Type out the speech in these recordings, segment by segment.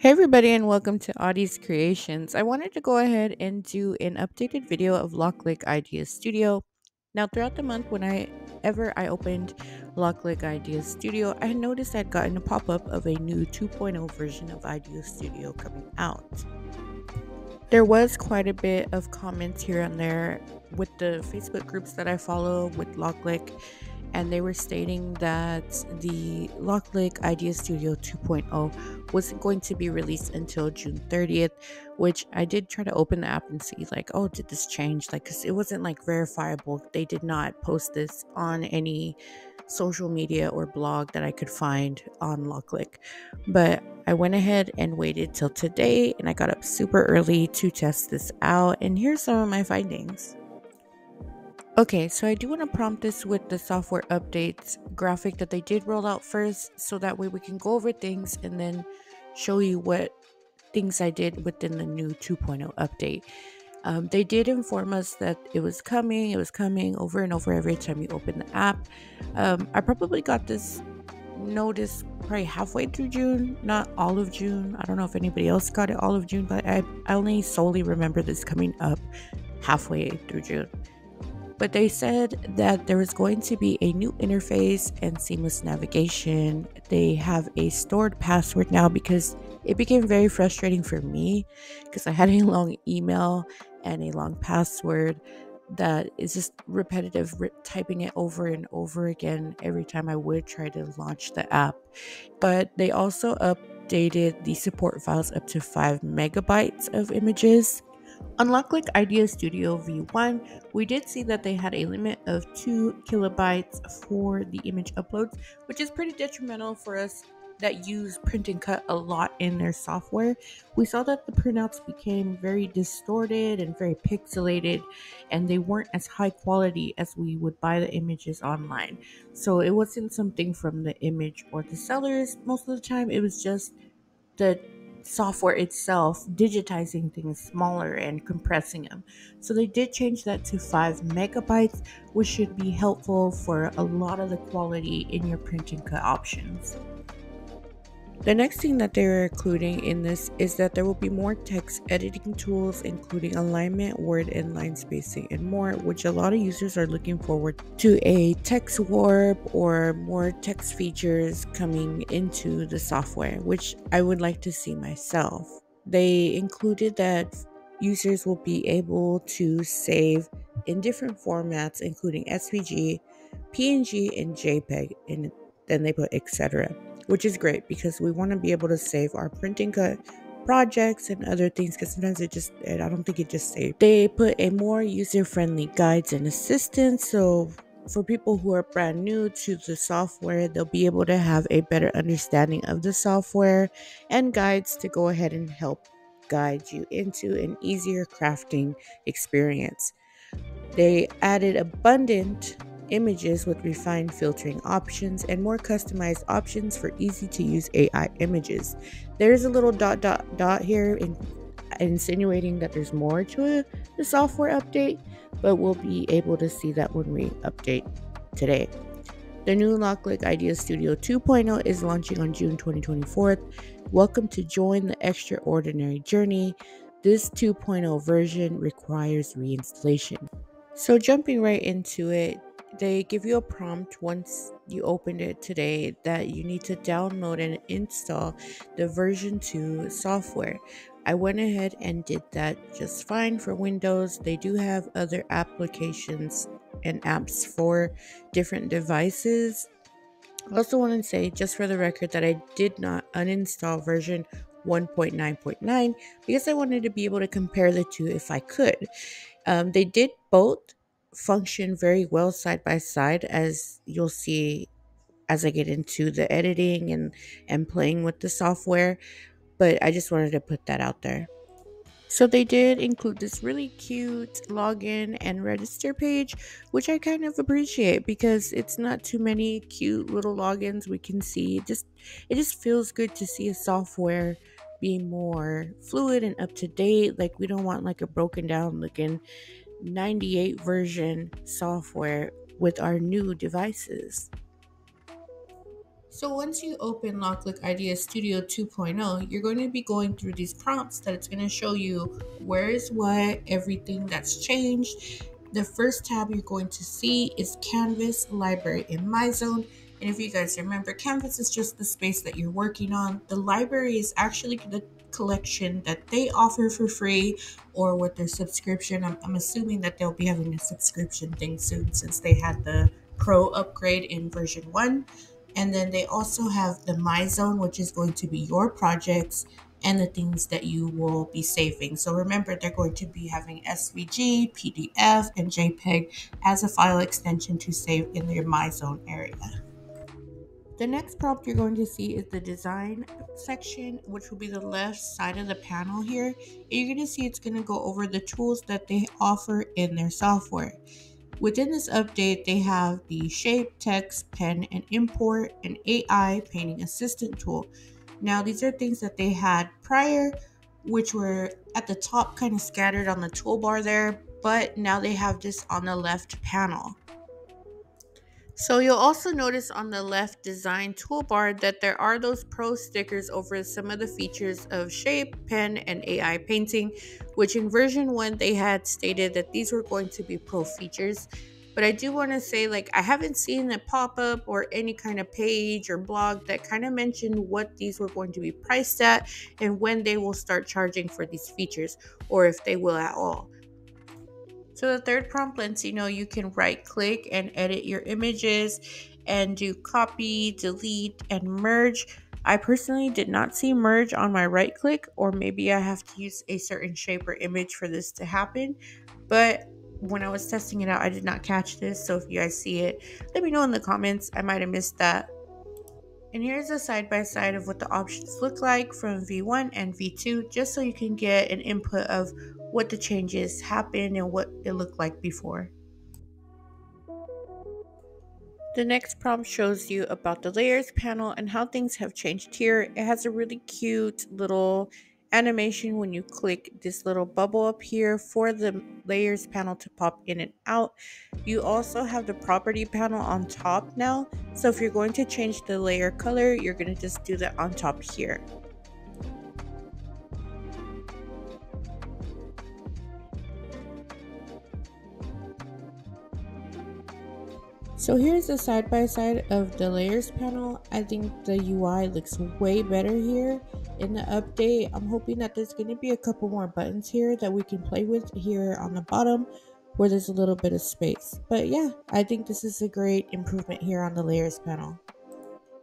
Hey everybody, and welcome to Otty's Creations. I wanted to go ahead and do an updated video of Loklik Ideas Studio. Now throughout the month, whenever I opened Loklik Ideas Studio, I noticed I'd gotten a pop-up of a new 2.0 version of Ideas Studio coming out. There was quite a bit of comments here and there with the Facebook groups that I follow with Loklik, and they were stating that the Loklik Ideas Studio 2.0 wasn't going to be released until June 30th, which I did try to open the app and see, like, oh, did this change? Like, because it wasn't like verifiable. They did not post this on any social media or blog that I could find on Loklik. But I went ahead and waited till today, and I got up super early to test this out. And here's some of my findings. Okay, so I do want to prompt this with the software updates graphic that they did roll out first, so that way we can go over things and then show you what things I did within the new 2.0 update. They did inform us that it was coming over and over every time you open the app. I probably got this notice probably halfway through June, not all of June. I don't know if anybody else got it all of June, but I only solely remember this coming up halfway through June. But they said that there is going to be a new interface and seamless navigation. They have a stored password now because it became very frustrating for me because I had a long email and a long password that is just repetitive, typing it over and over again every time I would try to launch the app. But they also updated the support files up to 5 MB of images. On Loklik Ideas Studio V1, we did see that they had a limit of 2 KB for the image uploads, which is pretty detrimental for us that use print and cut a lot in their software. We saw that the printouts became very distorted and very pixelated, and they weren't as high quality as we would buy the images online. So it wasn't something from the image or the sellers most of the time. It was just the software itself digitizing things smaller and compressing them. So they did change that to 5 MB, which should be helpful for a lot of the quality in your print and cut options. The next thing that they're including in this is that there will be more text editing tools, including alignment, word and line spacing, and more, which a lot of users are looking forward to, a text warp or more text features coming into the software, which I would like to see myself. They included that users will be able to save in different formats, including SVG, PNG, and JPEG, and then they put etc., which is great because we want to be able to save our print and cut projects and other things, because sometimes I don't think it just saved. They put a more user-friendly guides and assistance, so for people who are brand new to the software, they'll be able to have a better understanding of the software and guides to go ahead and help guide you into an easier crafting experience. They added abundant images with refined filtering options and more customized options for easy to use AI images. There's a little ... here insinuating that there's more to the software update, but we'll be able to see that when we update today. The new Loklik Ideas Studio 2.0 is launching on June 2024. Welcome to join the extraordinary journey. This 2.0 version requires reinstallation. So jumping right into it, they give you a prompt once you opened it today that you need to download and install the version 2 software. I went ahead and did that just fine for Windows. They do have other applications and apps for different devices. I also want to say, just for the record, that I did not uninstall version 1.9.9 because I wanted to be able to compare the two if I could. They did both function very well side by side, as you'll see as I get into the editing and playing with the software, but I just wanted to put that out there. So they did include this really cute login and register page, which I kind of appreciate because it's not too many cute little logins we can see. It just feels good to see a software be more fluid and up to date. Like, we don't want like a broken down looking 98 version software with our new devices. So once you open Loklik Ideas Studio 2.0, you're going to be going through these prompts that it's going to show you where is what, everything that's changed. The first tab you're going to see is Canvas, Library, and My Zone. And if you guys remember, Canvas is just the space that you're working on. The library is actually the collection that they offer for free or with their subscription. I'm assuming that they'll be having a subscription thing soon since they had the Pro upgrade in version 1. And then they also have the My Zone, which is going to be your projects and the things that you will be saving. So remember, they're going to be having SVG, PDF, and JPEG as a file extension to save in their My Zone area. The next prompt you're going to see is the design section, which will be the left side of the panel here. And you're going to see it's going to go over the tools that they offer in their software. Within this update, they have the shape, text, pen, and import, and AI painting assistant tool. Now, these are things that they had prior, which were at the top kind of scattered on the toolbar there, but now they have this on the left panel. So you'll also notice on the left design toolbar that there are those pro stickers over some of the features of shape, pen, and AI painting, which in version 1 they had stated that these were going to be pro features. But I do want to say, like, I haven't seen a pop-up or any kind of page or blog that kind of mentioned what these were going to be priced at and when they will start charging for these features, or if they will at all. So the third prompt lets you know you can right click and edit your images and do copy, delete, and merge. I personally did not see merge on my right click, or maybe I have to use a certain shape or image for this to happen. But when I was testing it out, I did not catch this. So if you guys see it, let me know in the comments. I might have missed that. And here's a side-by-side of what the options look like from V1 and V2, just so you can get an input of what the changes happened and what it looked like before. The next prompt shows you about the layers panel and how things have changed here. It has a really cute little animation when you click this little bubble up here for the layers panel to pop in and out. You also have the property panel on top now. So if you're going to change the layer color, you're going to just do that on top here. So here's the side-by-side of the layers panel. I think the UI looks way better here in the update. I'm hoping that there's going to be a couple more buttons here that we can play with here on the bottom where there's a little bit of space. But yeah, I think this is a great improvement here on the layers panel.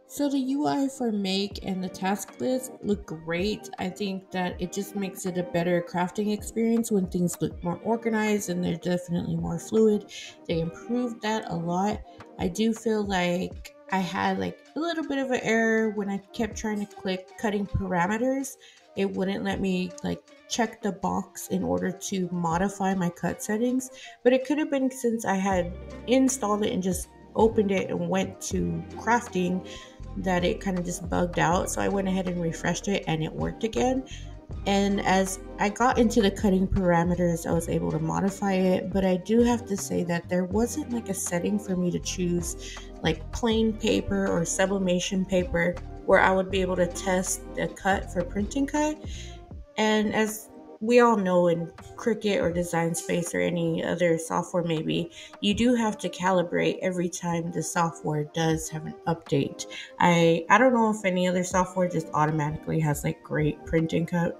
So the UI for Make and the task list look great. I think that it just makes it a better crafting experience when things look more organized and they're definitely more fluid. They improved that a lot. I do feel like I had like a little bit of an error when I kept trying to click cutting parameters. It wouldn't let me like check the box in order to modify my cut settings. But it could have been since I had installed it and just opened it and went to crafting that it kind of just bugged out. So I went ahead and refreshed it and it worked again. And as I got into the cutting parameters, I was able to modify it. But I do have to say that there wasn't like a setting for me to choose like plain paper or sublimation paper where I would be able to test the cut for printing cut. And as we all know, in Cricut or Design Space or any other software, maybe you do have to calibrate every time the software does have an update. I don't know if any other software just automatically has like great printing cut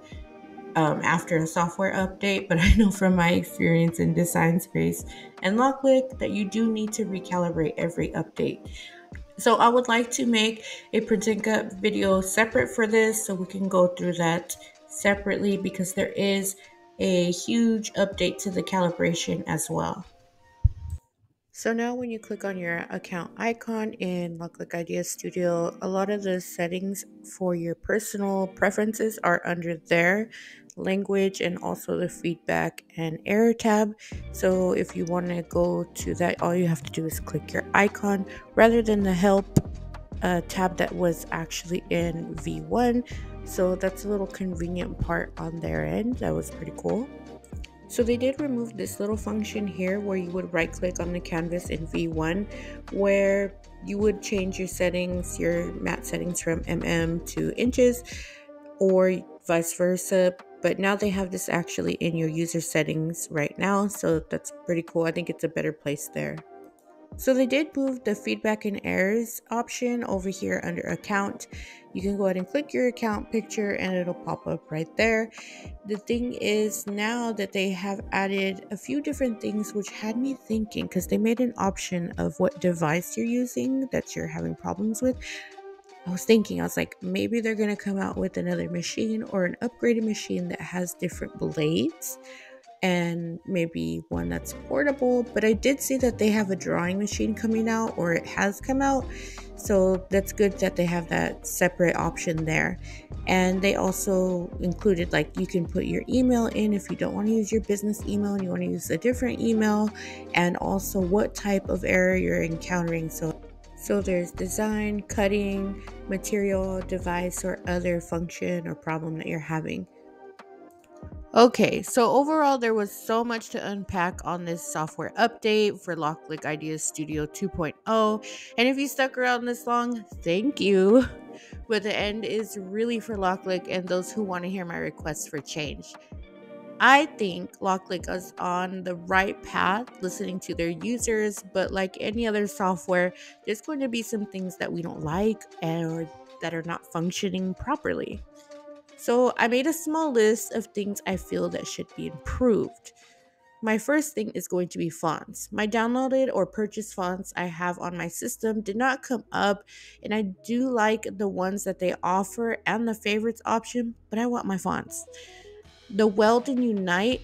after a software update, but I know from my experience in Design Space and Loklik that you do need to recalibrate every update. So I would like to make a printing cut video separate for this so we can go through that separately, because there is a huge update to the calibration as well. So now when you click on your account icon in Loklik Ideas Studio, a lot of the settings for your personal preferences are under there, language, and also the feedback and error tab. So if you want to go to that, all you have to do is click your icon rather than the help tab that was actually in V1. So that's a little convenient part on their end. That was pretty cool. So they did remove this little function here where you would right click on the canvas in V1, where you would change your settings, your mat settings from mm to inches or vice versa. But now they have this actually in your user settings right now, so that's pretty cool. I think it's a better place there. So they did move the feedback and errors option over here under account. You can go ahead and click your account picture and it'll pop up right there. The thing is now that they have added a few different things, which had me thinking, because they made an option of what device you're using that you're having problems with. I was like, maybe they're going to come out with another machine or an upgraded machine that has different blades, and maybe one that's portable. But I did see that they have a drawing machine coming out, or it has come out, so that's good that they have that separate option there. And they also included, like, you can put your email in if you don't want to use your business email and you want to use a different email, and also what type of error you're encountering. So there's design, cutting, material, device, or other function or problem that you're having. Okay, so overall there was so much to unpack on this software update for Loklik Ideas Studio 2.0, and if you stuck around this long, thank you. But the end is really for Loklik and those who want to hear my requests for change. I think Loklik is on the right path listening to their users, but like any other software, there's going to be some things that we don't like or that are not functioning properly. So I made a small list of things I feel that should be improved. My first thing is going to be fonts. My downloaded or purchased fonts I have on my system did not come up, and I do like the ones that they offer and the favorites option, but I want my fonts. The Weld and Unite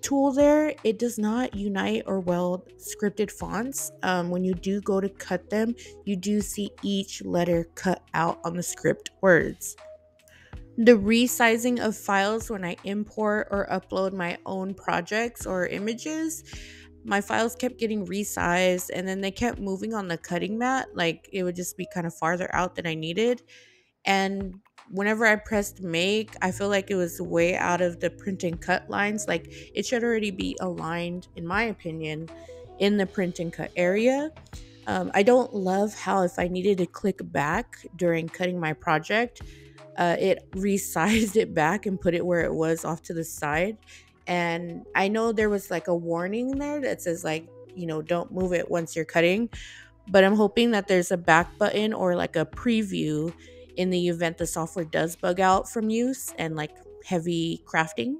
tool there, it does not unite or weld scripted fonts. When you do go to cut them, you do see each letter cut out on the script words. The resizing of files when I import or upload my own projects or images, my files kept getting resized, and then they kept moving on the cutting mat. Like, it would just be kind of farther out than I needed. And whenever I pressed make, I feel like it was way out of the print and cut lines. Like, it should already be aligned, in my opinion, in the print and cut area. I don't love how if I needed to click back during cutting my project, it resized it back and put it where it was off to the side. And I know there was like a warning there that says, like, you know, don't move it once you're cutting, but I'm hoping that there's a back button or like a preview in the event the software does bug out from use and like heavy crafting.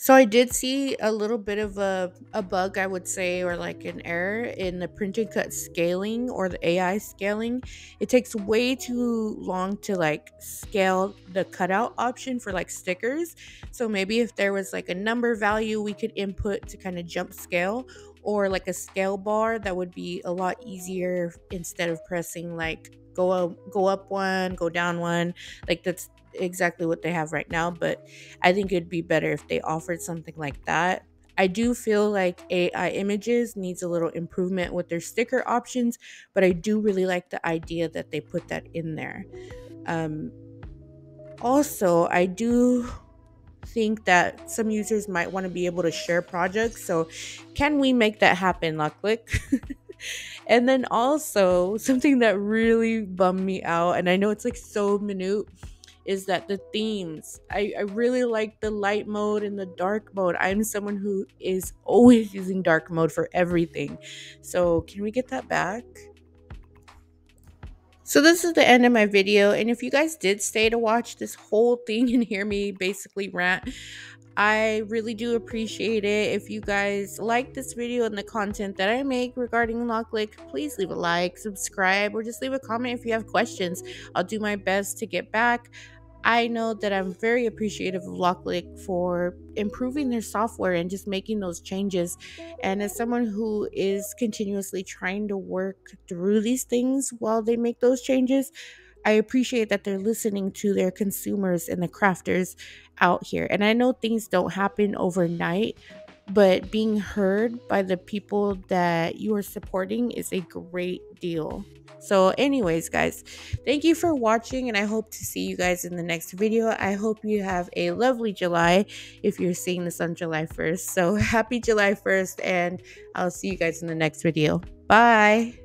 So I did see a little bit of a bug, I would say, or like an error in the print and cut scaling or the AI scaling. It takes way too long to like scale the cutout option for like stickers. So maybe if there was like a number value we could input to kind of jump scale, or like a scale bar, that would be a lot easier instead of pressing like go up one, go down one. Like, that's exactly what they have right now, but I think it'd be better if they offered something like that. I do feel like AI images needs a little improvement with their sticker options, but I do really like the idea that they put that in there. Also, I do think that some users might want to be able to share projects, so can we make that happen, Loklik? And then also something that really bummed me out, and I know it's like so minute, is that the themes. I really like the light mode and the dark mode. I'm someone who is always using dark mode for everything, so can we get that back? So this is the end of my video, and if you guys did stay to watch this whole thing and hear me basically rant, I really do appreciate it. If you guys like this video and the content that I make regarding Loklik, please leave a like, subscribe, or just leave a comment if you have questions. I'll do my best to get back. I know that I'm very appreciative of Loklik for improving their software and just making those changes. And as someone who is continuously trying to work through these things while they make those changes, I appreciate that they're listening to their consumers and the crafters out here. And I know things don't happen overnight, but being heard by the people that you are supporting is a great deal. So anyways, guys, thank you for watching, and I hope to see you guys in the next video. I hope you have a lovely July if you're seeing this on July 1st. So happy July 1st, and I'll see you guys in the next video. Bye.